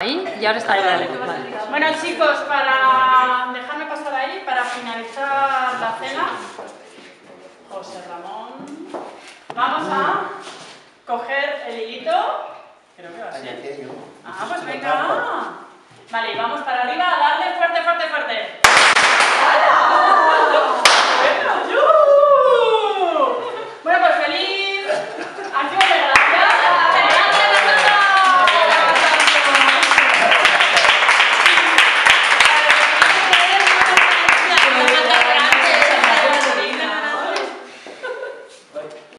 Ahí y ahora está ahí. Bueno, chicos, para dejarme pasar ahí, para finalizar la cena, José Ramón, vamos a coger el hilito. Creo que va a ser. Ah, pues venga. Vale, y vamos para arriba a darle fuerte, fuerte, fuerte.